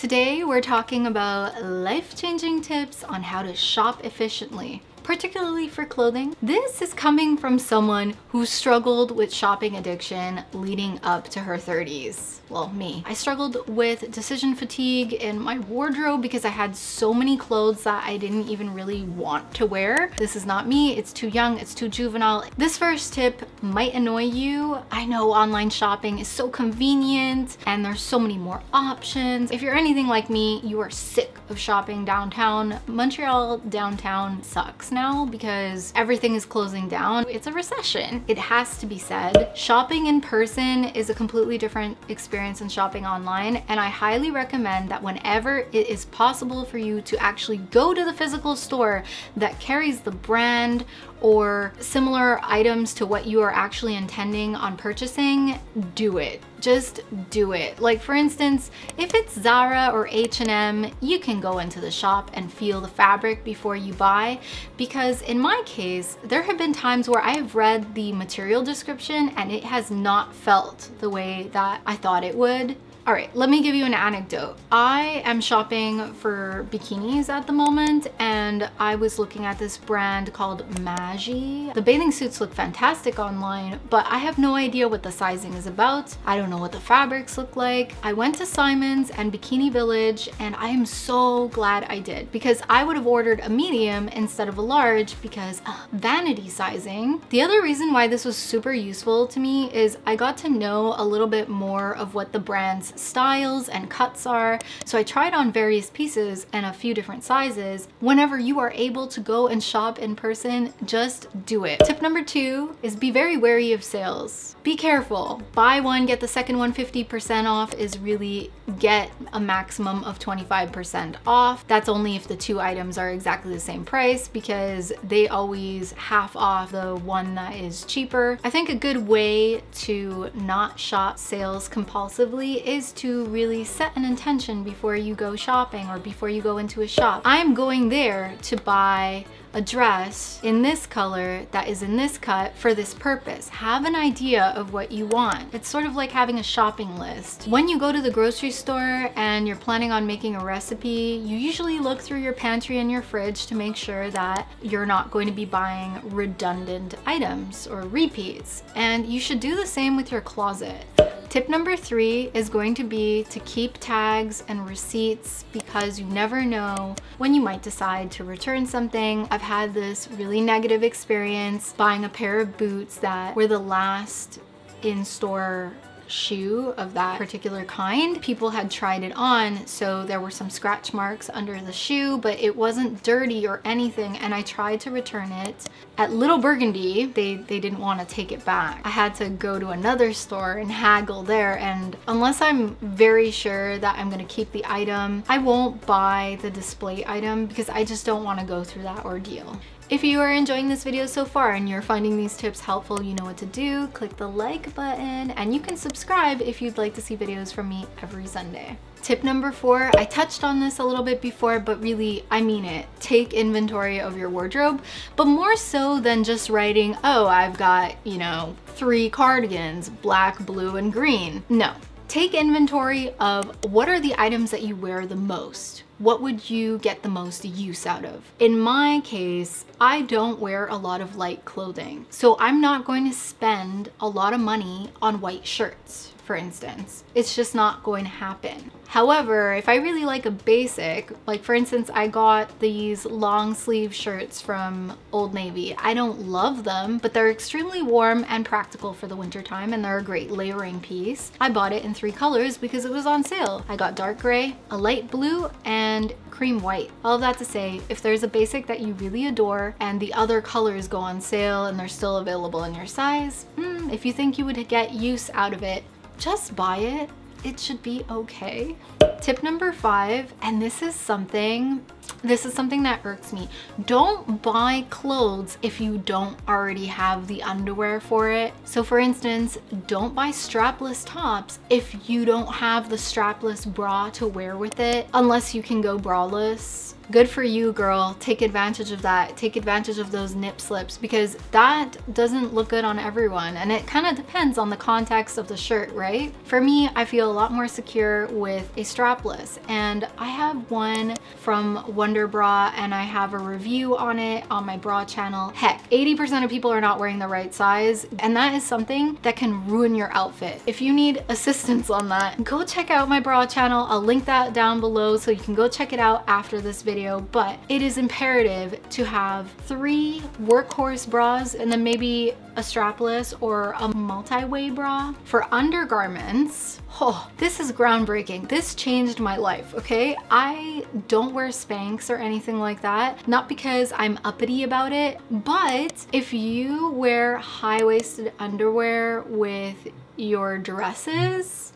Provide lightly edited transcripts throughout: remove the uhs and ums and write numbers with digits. Today we're talking about life-changing tips on how to shop efficiently, particularly for clothing. This is coming from someone who struggled with shopping addiction leading up to her 30s. Well, me. I struggled with decision fatigue in my wardrobe because I had so many clothes that I didn't even really want to wear. This is not me. It's too young. It's too juvenile. This first tip might annoy you. I know online shopping is so convenient and there's so many more options. If you're anything like me, you are sick of shopping downtown. Montreal downtown sucks now. Because everything is closing down. It's a recession. It has to be said. Shopping in person is a completely different experience than shopping online, and I highly recommend that whenever it is possible for you to actually go to the physical store that carries the brand or similar items to what you are actually intending on purchasing, do it. Just do it. Like, for instance, if it's Zara or H&M, you can go into the shop and feel the fabric before you buy, because in my case, there have been times where I have read the material description and it has not felt the way that I thought it would. All right, let me give you an anecdote. I am shopping for bikinis at the moment, and I was looking at this brand called Maaji. The bathing suits look fantastic online, but I have no idea what the sizing is about. I don't know what the fabrics look like. I went to Simon's and Bikini Village, and I am so glad I did, because I would have ordered a medium instead of a large because vanity sizing. The other reason why this was super useful to me is I got to know a little bit more of what the brand's styles and cuts are. So I tried on various pieces and a few different sizes. Whenever you are able to go and shop in person, just do it. Tip number 2 is be very wary of sales. Be careful. Buy one, get the second one 50% off is really get a maximum of 25% off. That's only if the two items are exactly the same price, because they always half off the one that is cheaper. I think a good way to not shop sales compulsively is to really set an intention before you go shopping or before you go into a shop. I'm going there to buy a dress in this color that is in this cut for this purpose. Have an idea of what you want. It's sort of like having a shopping list. When you go to the grocery store and you're planning on making a recipe, you usually look through your pantry and your fridge to make sure that you're not going to be buying redundant items or repeats. And you should do the same with your closet. Tip number 3 is going to be to keep tags and receipts, because you never know when you might decide to return something. I've had this really negative experience buying a pair of boots that were the last in-store shoe of that particular kind. People had tried it on, so there were some scratch marks under the shoe, but it wasn't dirty or anything, and I tried to return it. At Little Burgundy, they didn't want to take it back. I had to go to another store and haggle there, and unless I'm very sure that I'm going to keep the item, I won't buy the display item, because I just don't want to go through that ordeal. If you are enjoying this video so far and you're finding these tips helpful, you know what to do. Click the like button, and you can subscribe if you'd like to see videos from me every Sunday. Tip number 4, I touched on this a little bit before, but really, I mean it. Take inventory of your wardrobe, but more so than just writing, oh, I've got, you know, 3 cardigans, black, blue, and green. No. Take inventory of what are the items that you wear the most. What would you get the most use out of? In my case, I don't wear a lot of light clothing, so I'm not going to spend a lot of money on white shirts, for instance. It's just not going to happen. However, if I really like a basic, like for instance, I got these long sleeve shirts from Old Navy. I don't love them, but they're extremely warm and practical for the winter time, and they're a great layering piece. I bought it in 3 colors because it was on sale. I got dark gray, a light blue, and cream white. All that to say, if there's a basic that you really adore and the other colors go on sale and they're still available in your size, if you think you would get use out of it, just buy it. It should be okay. Tip number 5, and this is something This is something that irks me. Don't buy clothes if you don't already have the underwear for it. So for instance, don't buy strapless tops if you don't have the strapless bra to wear with it, unless you can go braless. Good for you, girl. Take advantage of that. Take advantage of those nip slips, because that doesn't look good on everyone. And it kind of depends on the context of the shirt, right? For me, I feel a lot more secure with a strapless, and I have one from Wonder Bra and I have a review on it on my bra channel. Heck, 80% of people are not wearing the right size, and that is something that can ruin your outfit. If you need assistance on that, go check out my bra channel. I'll link that down below so you can go check it out after this video. But it is imperative to have 3 workhorse bras and then maybe a strapless or a multi-way bra. For undergarments, oh, this is groundbreaking. This changed my life, okay? I don't wear Spanx or anything like that, not because I'm uppity about it, but if you wear high-waisted underwear with your dresses,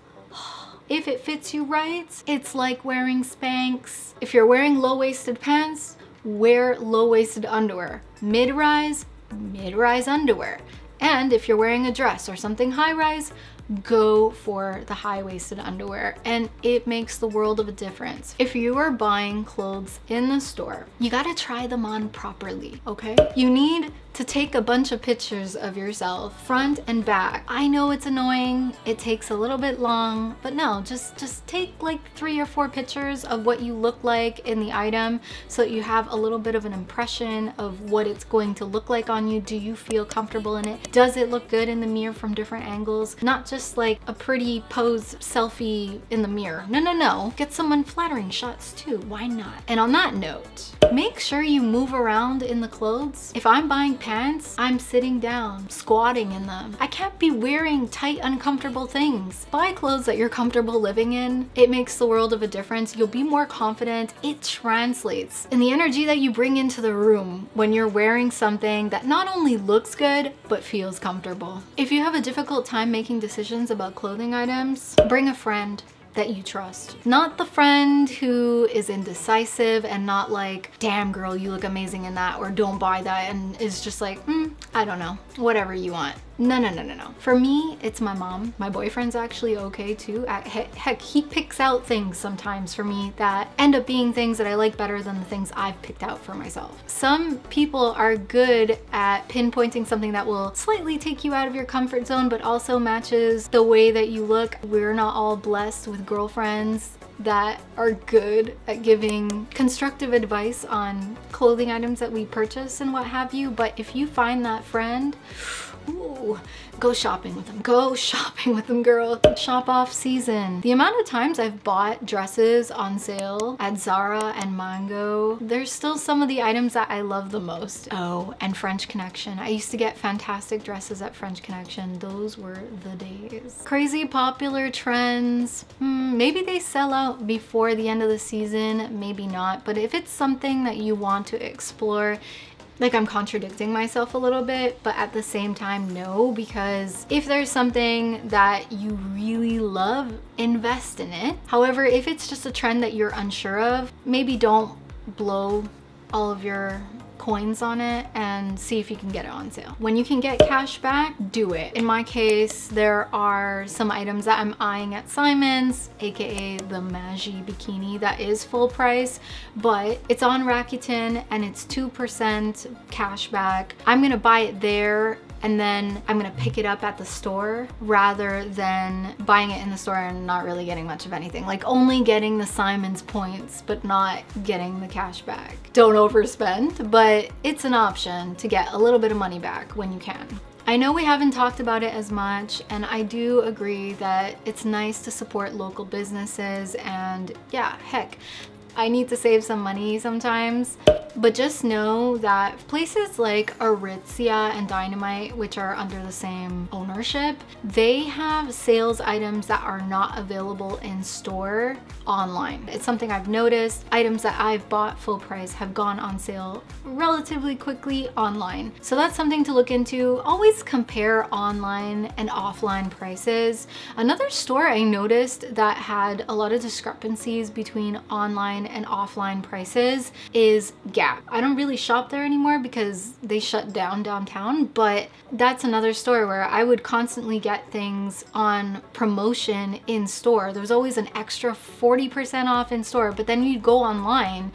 if it fits you right, it's like wearing Spanx. If you're wearing low-waisted pants, wear low-waisted underwear. Mid-rise, mid-rise underwear. And if you're wearing a dress or something high-rise, go for the high-waisted underwear, and it makes the world of a difference. If you are buying clothes in the store, you gotta try them on properly, okay? You need to take a bunch of pictures of yourself, front and back. I know it's annoying, it takes a little bit long, but no, just take like 3 or 4 pictures of what you look like in the item so that you have a little bit of an impression of what it's going to look like on you. Do you feel comfortable in it? Does it look good in the mirror from different angles? Not just like a pretty pose selfie in the mirror. No, no, no. Get some unflattering shots too. Why not? And on that note, make sure you move around in the clothes. If I'm buying pants, I'm sitting down, squatting in them. I can't be wearing tight, uncomfortable things. Buy clothes that you're comfortable living in. It makes the world of a difference. You'll be more confident. It translates in the energy that you bring into the room when you're wearing something that not only looks good, but feels comfortable. If you have a difficult time making decisions about clothing items, bring a friend that you trust. Not the friend who is indecisive and not like, damn girl, you look amazing in that, or don't buy that, and is just like, I don't know, whatever you want. No, no, no, no, no. For me, it's my mom. My boyfriend's actually okay too. Heck, he picks out things sometimes for me that end up being things that I like better than the things I've picked out for myself. Some people are good at pinpointing something that will slightly take you out of your comfort zone, but also matches the way that you look. We're not all blessed with girlfriends that are good at giving constructive advice on clothing items that we purchase and what have you, but if you find that friend, ooh, go shopping with them. Go shopping with them, girl. Shop off season. The amount of times I've bought dresses on sale at Zara and Mango, there's still some of the items that I love the most. Oh, and French Connection. I used to get fantastic dresses at French Connection. Those were the days. Crazy popular trends. Maybe they sell out before the end of the season, maybe not. But if it's something that you want to explore, like, I'm contradicting myself a little bit, but at the same time, no, because if there's something that you really love, invest in it. However, if it's just a trend that you're unsure of, maybe don't blow all of your coins on it and see if you can get it on sale. When you can get cash back, do it. In my case, there are some items that I'm eyeing at Simon's, aka the Maaji bikini that is full price, but it's on Rakuten and it's 2% cash back. I'm gonna buy it there and then I'm gonna pick it up at the store rather than buying it in the store and not really getting much of anything. Like, only getting the Simon's points, but not getting the cash back. Don't overspend, but it's an option to get a little bit of money back when you can. I know we haven't talked about it as much, and I do agree that it's nice to support local businesses, and yeah, heck, I need to save some money sometimes. But just know that places like Aritzia and Dynamite, which are under the same ownership, they have sales items that are not available in store online. It's something I've noticed. Items that I've bought full price have gone on sale relatively quickly online. So that's something to look into. Always compare online and offline prices. Another store I noticed that had a lot of discrepancies between online and offline prices is Gap. I don't really shop there anymore because they shut down downtown, but that's another store where I would constantly get things on promotion in store. There was always an extra 40% off in store, but then you'd go online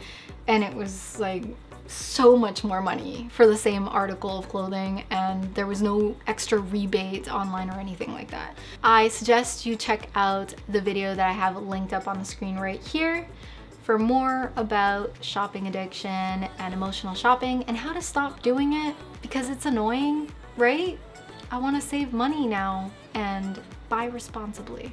and it was like so much more money for the same article of clothing, and there was no extra rebate online or anything like that. I suggest you check out the video that I have linked up on the screen right here for more about shopping addiction and emotional shopping and how to stop doing it, because it's annoying, right? I want to save money now and buy responsibly.